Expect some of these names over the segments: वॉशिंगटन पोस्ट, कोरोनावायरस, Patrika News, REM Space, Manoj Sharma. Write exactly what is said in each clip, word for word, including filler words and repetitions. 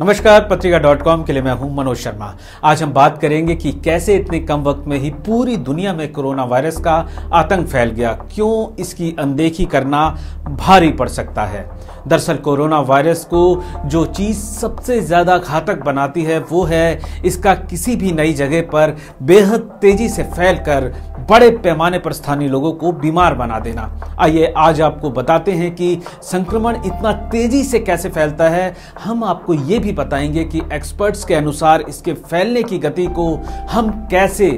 नमस्कार पत्रिका dot com के लिए मैं हूं मनोज शर्मा। आज हम बात करेंगे कि कैसे इतने कम वक्त में ही पूरी दुनिया में कोरोना वायरस का आतंक फैल गया, क्यों इसकी अनदेखी करना भारी पड़ सकता है। दरअसल कोरोना वायरस को जो चीज़ सबसे ज़्यादा घातक बनाती है वो है इसका किसी भी नई जगह पर बेहद तेजी से फैलकर बड़े पैमाने पर स्थानीय लोगों को बीमार बना देना। आइए आज आपको बताते हैं कि संक्रमण इतना तेजी से कैसे फैलता है। हम आपको ये भी बताएंगे कि एक्सपर्ट्स के अनुसार इसके फैलने की गति को हम कैसे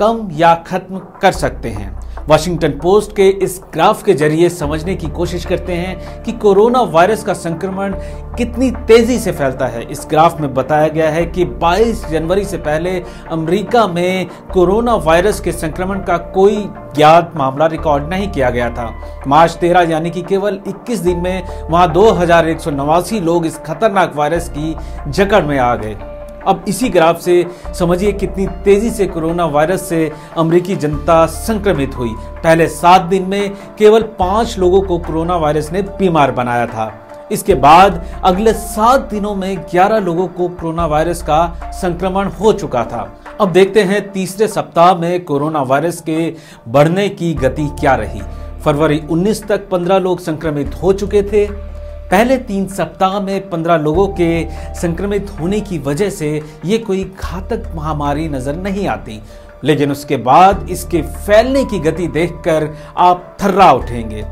कम या खत्म कर सकते हैं। वॉशिंगटन पोस्ट के इस ग्राफ के जरिए समझने की कोशिश करते हैं कि कोरोना वायरस का संक्रमण कितनी तेजी से फैलता है। इस ग्राफ में बताया गया है कि बाईस जनवरी से पहले अमेरिका में कोरोना वायरस के संक्रमण का कोई ज्ञात मामला रिकॉर्ड नहीं किया गया था। मार्च तेरह यानी कि केवल इक्कीस दिन में वहां दो हजार एक सौ नवासी लोग इस खतरनाक वायरस की जकड़ में आ गए। अब इसी ग्राफ से समझिए कितनी तेजी से कोरोना वायरस से अमेरिकी जनता संक्रमित हुई। पहले सात दिन में केवल पाँच लोगों को कोरोना वायरस ने बीमार बनाया था। इसके बाद अगले सात दिनों में ग्यारह लोगों को कोरोना वायरस का संक्रमण हो चुका था। अब देखते हैं तीसरे सप्ताह में कोरोना वायरस के बढ़ने की गति क्या रही। फरवरी उन्नीस तक पंद्रह लोग संक्रमित हो चुके थे। पहले तीन सप्ताह में पंद्रह लोगों के संक्रमित होने की वजह से ये कोई घातक महामारी नज़र नहीं आती, लेकिन उसके बाद इसके फैलने की गति देखकर आप थर्रा उठेंगे।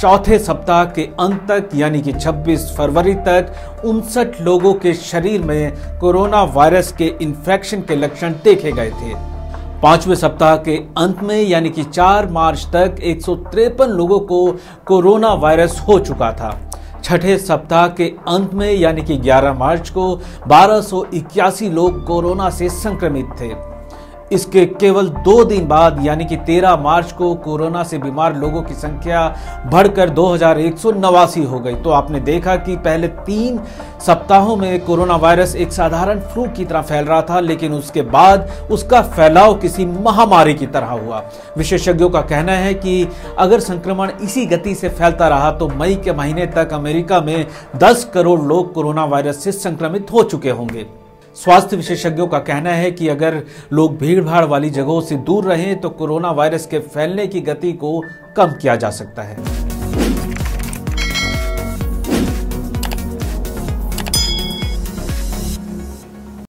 चौथे सप्ताह के अंत तक यानी कि छब्बीस फरवरी तक उनसठ लोगों के शरीर में कोरोना वायरस के इन्फेक्शन के लक्षण देखे गए थे। पांचवें सप्ताह के अंत में यानी कि चार मार्च तक एक सौ तिरपन लोगों को कोरोना वायरस हो चुका था। छठे सप्ताह के अंत में यानी कि ग्यारह मार्च को बारह सौ इक्यासी लोग कोरोना से संक्रमित थे। इसके केवल दो दिन बाद यानी कि तेरह मार्च को कोरोना से बीमार लोगों की संख्या बढ़कर दो हजार एक सौ नवासी हो गई। तो आपने देखा कि पहले तीन सप्ताहों में कोरोना वायरस एक साधारण फ्लू की तरह फैल रहा था, लेकिन उसके बाद उसका फैलाव किसी महामारी की तरह हुआ। विशेषज्ञों का कहना है कि अगर संक्रमण इसी गति से फैलता रहा तो मई के महीने तक अमेरिका में दस करोड़ लोग कोरोना वायरस से संक्रमित हो चुके होंगे। स्वास्थ्य विशेषज्ञों का कहना है कि अगर लोग भीड़ भाड़ वाली जगहों से दूर रहें तो कोरोना वायरस के फैलने की गति को कम किया जा सकता है।